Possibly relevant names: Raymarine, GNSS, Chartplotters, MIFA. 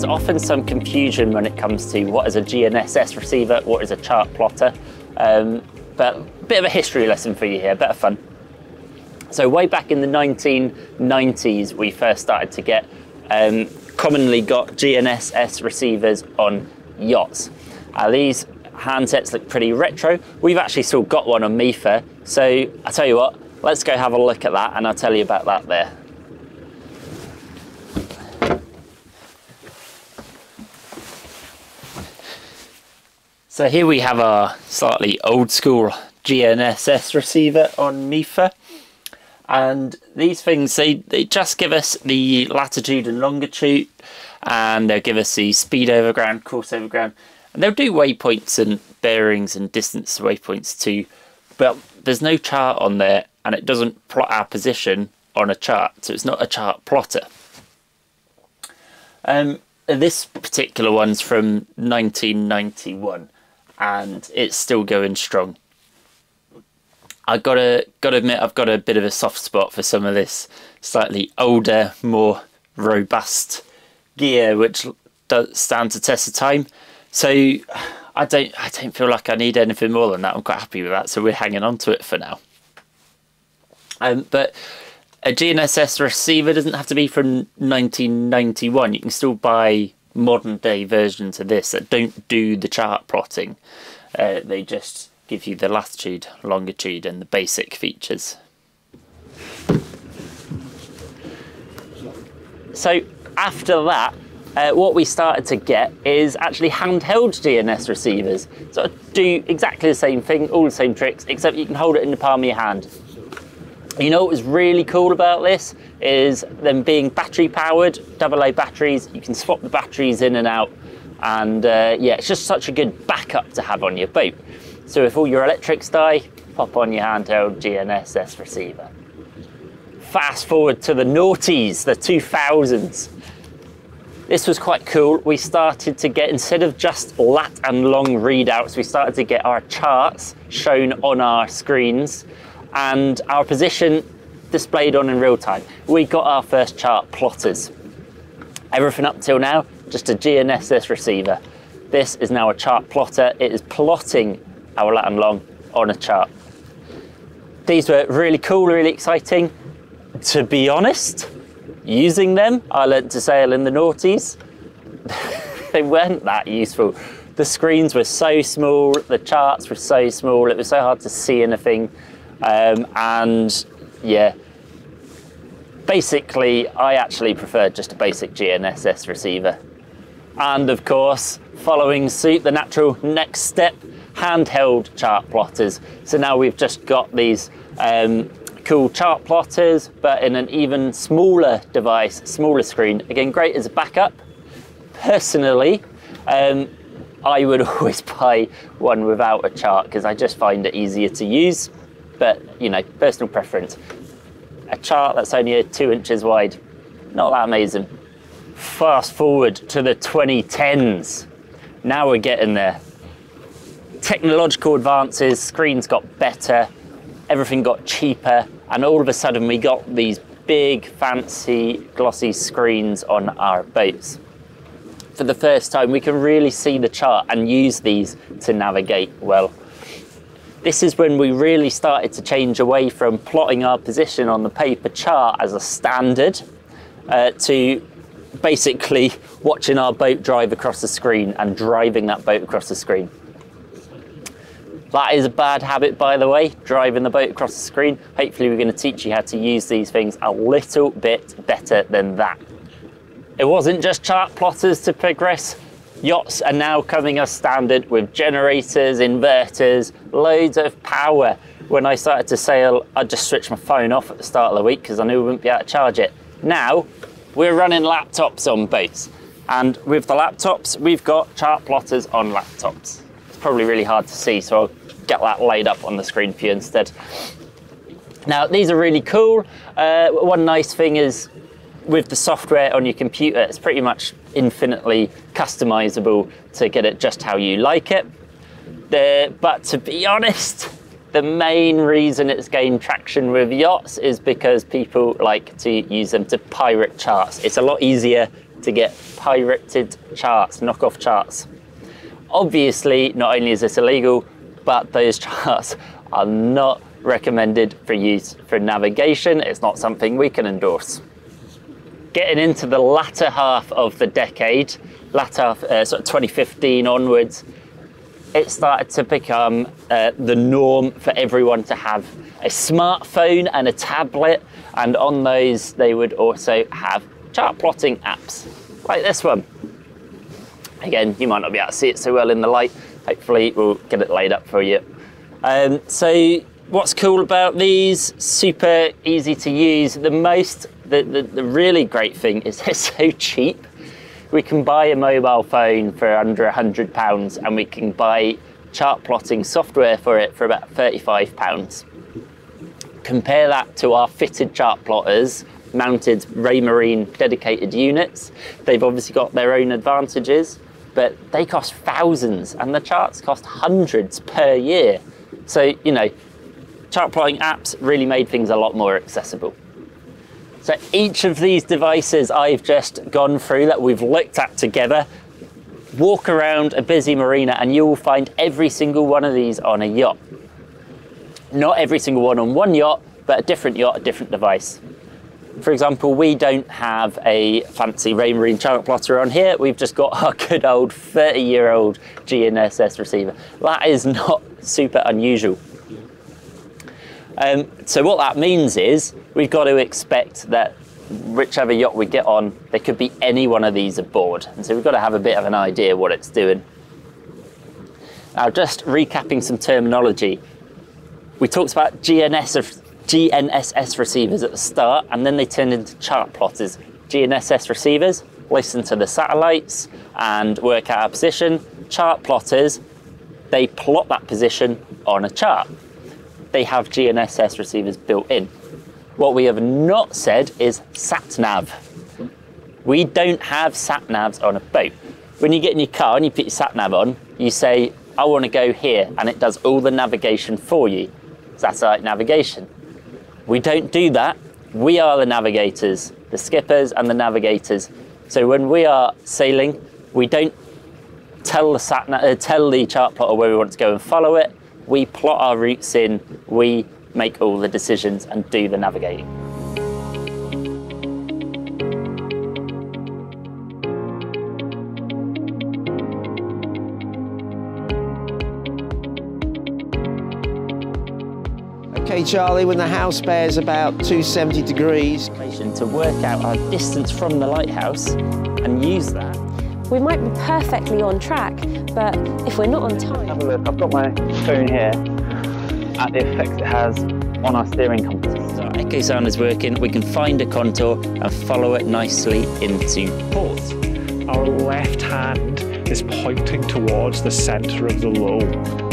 there's often some confusion when it comes to what is a GNSS receiver, what is a chart plotter, but a bit of a history lesson for you here, a bit of fun. So way back in the 1990s, we first started to get commonly got GNSS receivers on yachts. These handsets look pretty retro. We've actually still got one on MIFA, so I'll tell you what, let's go have a look at that and I'll tell you about that there. So here we have our slightly old school GNSS receiver on MIFA, and these things, they just give us the latitude and longitude, and they'll give us the speed over ground, course over ground, and they'll do waypoints and bearings and distance to waypoints too, but there's no chart on there and it doesn't plot our position on a chart, so it's not a chart plotter. This particular one's from 1991. And it's still going strong. I gotta admit, I've got a bit of a soft spot for some of this slightly older, more robust gear, which does stand the test of time. So I don't feel like I need anything more than that. I'm quite happy with that, so we're hanging on to it for now. But a GNSS receiver doesn't have to be from 1991. You can still buy modern day versions of this that don't do the chart plotting. They just give you the latitude, longitude and the basic features. So after that, what we started to get is actually handheld GNSS receivers. So do exactly the same thing, all the same tricks, except you can hold it in the palm of your hand. You know what was really cool about this is them being battery powered, AA batteries. You can swap the batteries in and out, and yeah, it's just such a good backup to have on your boat. So if all your electrics die, pop on your handheld GNSS receiver. Fast forward to the noughties, the 2000s. This was quite cool. We started to get, instead of just lat and long readouts, we started to get our charts shown on our screens and our position displayed on in real time. We got our first chart plotters. Everything up till now, just a GNSS receiver. This is now a chart plotter. It is plotting our lat and long on a chart. These were really cool, really exciting. To be honest, using them, I learned to sail in the noughties. They weren't that useful. The screens were so small, the charts were so small, it was so hard to see anything. And yeah, basically I actually preferred just a basic GNSS receiver. And of course, following suit, the natural next step, handheld chart plotters. So now we've just got these cool chart plotters, but in an even smaller device, smaller screen. Again, great as a backup. Personally, I would always buy one without a chart because I just find it easier to use. But, you know, personal preference. A chart that's only 2 inches wide, not that amazing. Fast forward to the 2010s. Now we're getting there. Technological advances, screens got better, everything got cheaper, and all of a sudden we got these big, fancy, glossy screens on our boats. For the first time, we can really see the chart and use these to navigate well. This is when we really started to change away from plotting our position on the paper chart as a standard to basically watching our boat drive across the screen and driving that boat across the screen. That is a bad habit, by the way, driving the boat across the screen. Hopefully we're going to teach you how to use these things a little bit better than that. It wasn't just chart plotters to progress. Yachts are now coming as standard with generators, inverters, loads of power. When I started to sail, I just switched my phone off at the start of the week because I knew we wouldn't be able to charge it. Now, we're running laptops on boats. And with the laptops, we've got chart plotters on laptops. It's probably really hard to see, so I'll get that laid up on the screen for you instead. Now, these are really cool. One nice thing is, with the software on your computer, it's pretty much infinitely customizable to get it just how you like it. But to be honest, the main reason it's gained traction with yachts is because people like to use them to pirate charts. It's a lot easier to get pirated charts, knockoff charts. Obviously, not only is this illegal, but those charts are not recommended for use for navigation. It's not something we can endorse. Getting into the latter half of the decade, sort of 2015 onwards, it started to become the norm for everyone to have a smartphone and a tablet, and on those they would also have chart plotting apps like this one. Again, you might not be able to see it so well in the light. Hopefully we'll get it laid up for you. So what's cool about these? Super easy to use. The really great thing is they're so cheap. We can buy a mobile phone for under £100 and we can buy chart plotting software for it for about £35. Compare that to our fitted chart plotters, mounted Raymarine dedicated units. They've obviously got their own advantages, but they cost thousands and the charts cost hundreds per year. So, you know, chart plotting apps really made things a lot more accessible. So each of these devices I've just gone through that we've looked at together, walk around a busy marina and you will find every single one of these on a yacht. Not every single one on one yacht, but a different yacht, a different device. For example, we don't have a fancy Raymarine chart plotter on here. We've just got our good old 30-year-old GNSS receiver. That is not super unusual. So what that means is we've got to expect that whichever yacht we get on, there could be any one of these aboard. And so we've got to have a bit of an idea what it's doing. Now, just recapping some terminology. We talked about GNSS receivers at the start, and then they turned into chart plotters. GNSS receivers listen to the satellites and work out our position. Chart plotters, they plot that position on a chart. They have GNSS receivers built in. What we have not said is sat-nav. We don't have sat-navs on a boat. When you get in your car and you put your sat-nav on, you say, I want to go here, and it does all the navigation for you. Satellite navigation. We don't do that. We are the navigators, the skippers and the navigators. So when we are sailing, we don't tell the chart plotter where we want to go and follow it. We plot our routes in, we make all the decisions and do the navigating. Okay, Charlie, when the house bears about 270 degrees, to work out our distance from the lighthouse and use that. We might be perfectly on track, but if we're not on time... Have a look, I've got my phone here at the effects it has on our steering compass. So our echo sound is working, we can find a contour and follow it nicely into port. Our left hand is pointing towards the centre of the lobe.